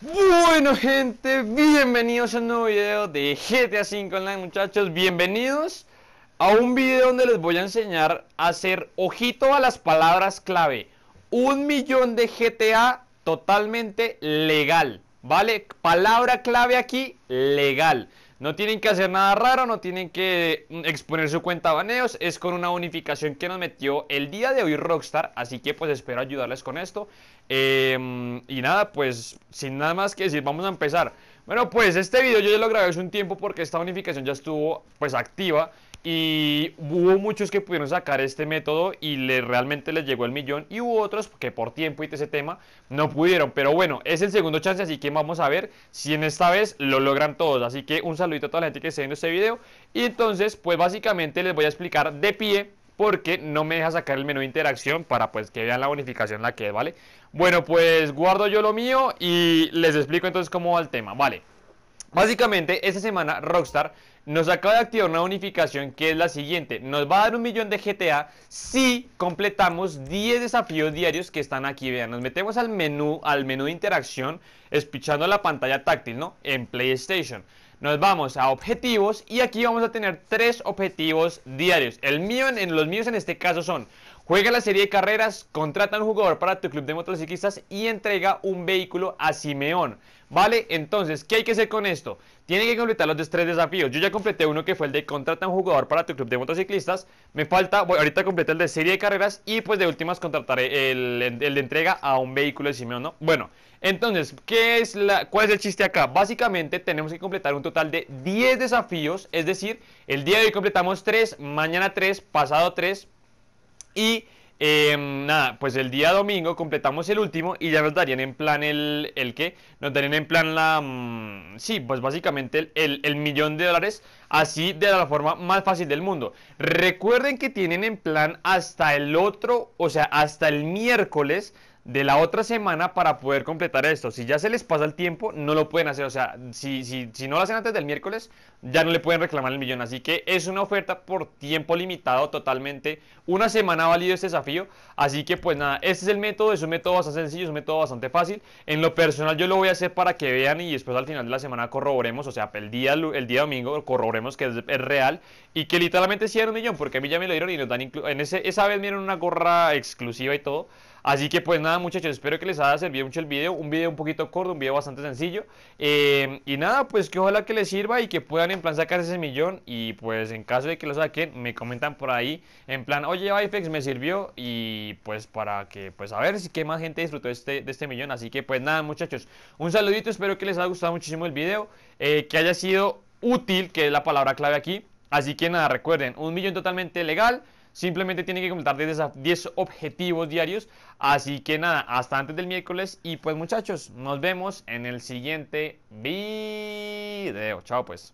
Bueno gente, bienvenidos a un nuevo video de GTA 5 Online, muchachos. Bienvenidos a un video donde les voy a enseñar a hacer ojito a las palabras clave. 1 millón de GTA totalmente legal, ¿vale? Palabra clave aquí, legal. No tienen que hacer nada raro, no tienen que exponer su cuenta a baneos. Es con una bonificación que nos metió el día de hoy Rockstar, así que pues espero ayudarles con esto. Y nada, pues sin nada más que decir, vamos a empezar. Bueno, pues este video yo ya lo grabé hace un tiempo porque esta bonificación ya estuvo pues activa y hubo muchos que pudieron sacar este método y realmente les llegó el millón, y hubo otros que por tiempo y ese tema no pudieron. Pero bueno, es el segundo chance, así que vamos a ver si en esta vez lo logran todos. Así que un saludito a toda la gente que esté viendo este video. Y entonces pues básicamente les voy a explicar de pie porque no me deja sacar el menú de interacción para pues que vean la bonificación la que es, ¿vale? Bueno, pues guardo yo lo mío y les explico entonces cómo va el tema, ¿vale? Básicamente, esta semana Rockstar nos acaba de activar una bonificación que es la siguiente. Nos va a dar 1 millón de GTA si completamos 10 desafíos diarios que están aquí. Vean, nos metemos al menú de interacción, espichando la pantalla táctil, ¿no? En PlayStation. Nos vamos a objetivos y aquí vamos a tener 3 objetivos diarios. Los míos en este caso son: juega la serie de carreras, contrata a un jugador para tu club de motociclistas y entrega un vehículo a Simeón, ¿vale? Entonces, ¿qué hay que hacer con esto? Tienen que completar los 3 desafíos. Yo ya completé uno que fue el de contrata a un jugador para tu club de motociclistas. Me falta, ahorita completé el de serie de carreras y pues de últimas contrataré el de entrega a un vehículo de Simeón, ¿no? Bueno, entonces, ¿cuál es el chiste acá? Básicamente tenemos que completar un total de 10 desafíos, es decir, el día de hoy completamos 3, mañana 3, pasado 3 y nada, pues el día domingo completamos el último y ya nos darían en plan el ¿qué? Nos darían en plan la... sí, pues básicamente el $1 millón, así de la forma más fácil del mundo. Recuerden que tienen en plan hasta el otro, o sea, hasta el miércoles de la otra semana para poder completar esto. Si ya se les pasa el tiempo, no lo pueden hacer. O sea, si no lo hacen antes del miércoles, ya no le pueden reclamar el millón. Así que es una oferta por tiempo limitado totalmente. Una semana ha valido este desafío. Así que pues nada, este es el método. Es un método bastante sencillo, es un método bastante fácil. En lo personal yo lo voy a hacer para que vean y después al final de la semana corroboremos. O sea, el día domingo corroboremos que es real y que literalmente sí era 1 millón, porque a mí ya me lo dieron y nos dan esa vez me dieron una gorra exclusiva y todo. Así que pues nada, muchachos, espero que les haya servido mucho el video. Un video un poquito corto, un video bastante sencillo. Y nada, pues que ojalá que les sirva y que puedan en plan sacar ese millón. Y pues en caso de que lo saquen, me comentan por ahí en plan, oye, ByFekfs, me sirvió. Y pues para que, pues a ver si que más gente disfrutó de este millón. Así que pues nada, muchachos, un saludito. Espero que les haya gustado muchísimo el video, que haya sido útil, que es la palabra clave aquí. Así que nada, recuerden, 1 millón totalmente legal. Simplemente tienen que completar 10 objetivos diarios. Así que nada, hasta antes del miércoles. Y pues muchachos, nos vemos en el siguiente video. Chao pues.